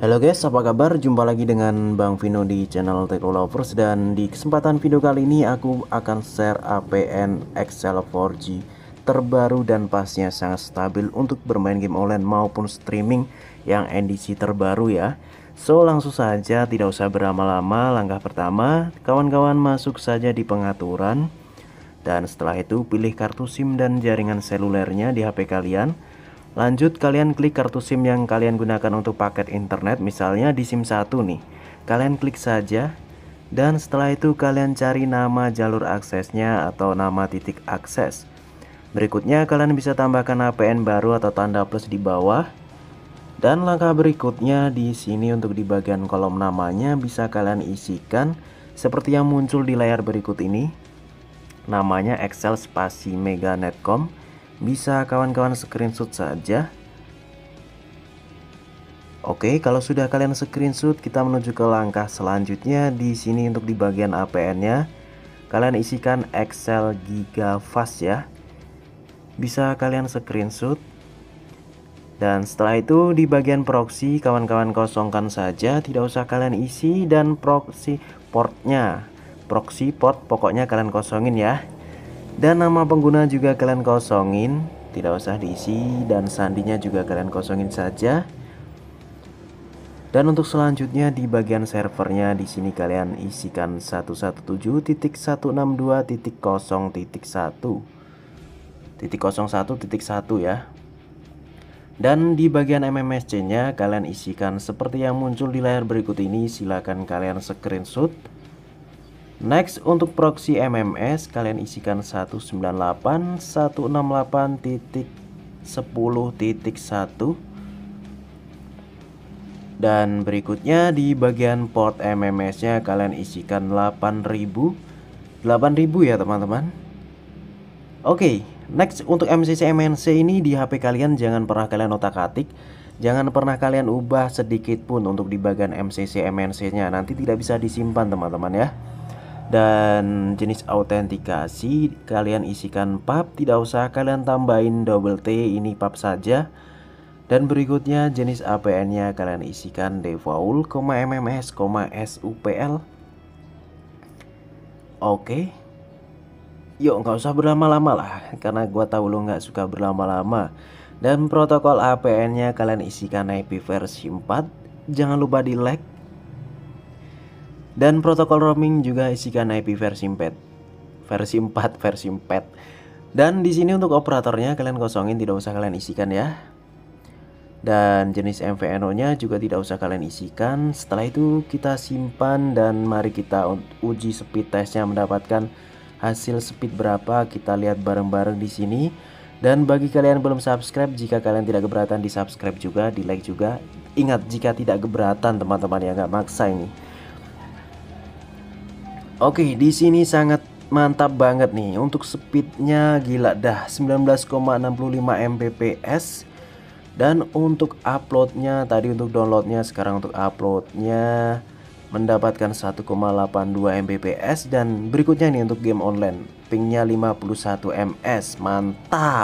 Halo guys, apa kabar? Jumpa lagi dengan Bang Vino di channel Tech Lovers. Dan di kesempatan video kali ini aku akan share APN Excel 4G terbaru dan pastinya sangat stabil untuk bermain game online maupun streaming yang NDC terbaru ya. So langsung saja, tidak usah berlama-lama. Langkah pertama, kawan-kawan masuk saja di pengaturan. Dan setelah itu pilih kartu SIM dan jaringan selulernya di HP kalian. Lanjut, kalian klik kartu SIM yang kalian gunakan untuk paket internet, misalnya di SIM 1 nih. Kalian klik saja, dan setelah itu kalian cari nama jalur aksesnya atau nama titik akses. Berikutnya kalian bisa tambahkan APN baru atau tanda plus di bawah. Dan langkah berikutnya di sini untuk di bagian kolom namanya bisa kalian isikan seperti yang muncul di layar berikut ini. Namanya Excel Spasi Mega Netcom. Bisa kawan-kawan screenshot saja. Oke, kalau sudah kalian screenshot, kita menuju ke langkah selanjutnya. Di sini untuk di bagian APN-nya kalian isikan Excel Giga Fast ya. Bisa kalian screenshot. Dan setelah itu di bagian proxy kawan-kawan kosongkan saja, tidak usah kalian isi, dan proxy port pokoknya kalian kosongin ya. Dan nama pengguna juga kalian kosongin, tidak usah diisi, dan sandinya juga kalian kosongin saja. Dan untuk selanjutnya di bagian servernya di sini kalian isikan 117.162.0.1.01.1 ya. Dan di bagian MMSC-nya kalian isikan seperti yang muncul di layar berikut ini, silakan kalian screenshot. Next, untuk proxy MMS kalian isikan 198.168.10.1. Dan berikutnya di bagian port MMS-nya kalian isikan 8000 ya teman-teman. Oke, next untuk MCC MNC ini di HP kalian jangan pernah kalian otak-atik. Jangan pernah kalian ubah sedikit pun untuk di bagian MCC MNC-nya, nanti tidak bisa disimpan teman-teman ya. Dan jenis autentikasi kalian isikan PAP, tidak usah kalian tambahin double T, ini PAP saja. Dan berikutnya jenis APN nya kalian isikan default, MMS, SUPL. Oke, yuk nggak usah berlama-lama lah, karena gua tahu lo nggak suka berlama-lama. Dan protokol APN nya kalian isikan IP versi 4, jangan lupa di like. Dan protokol roaming juga isikan IP versi 4. Dan di sini untuk operatornya kalian kosongin, tidak usah kalian isikan ya. Dan jenis MVNO-nya juga tidak usah kalian isikan. Setelah itu kita simpan, dan mari kita uji speed testnya mendapatkan hasil speed berapa. Kita lihat bareng-bareng di sini. Dan bagi kalian yang belum subscribe, jika kalian tidak keberatan di subscribe juga, di like juga. Ingat, jika tidak keberatan teman-teman ya, nggak maksa ini. Oke, di sini sangat mantap banget nih. Untuk speednya gila dah, 19,65 Mbps. Dan untuk uploadnya, tadi untuk downloadnya, sekarang untuk uploadnya mendapatkan 1,82 Mbps. Dan berikutnya nih untuk game online, pingnya 51 ms, mantap.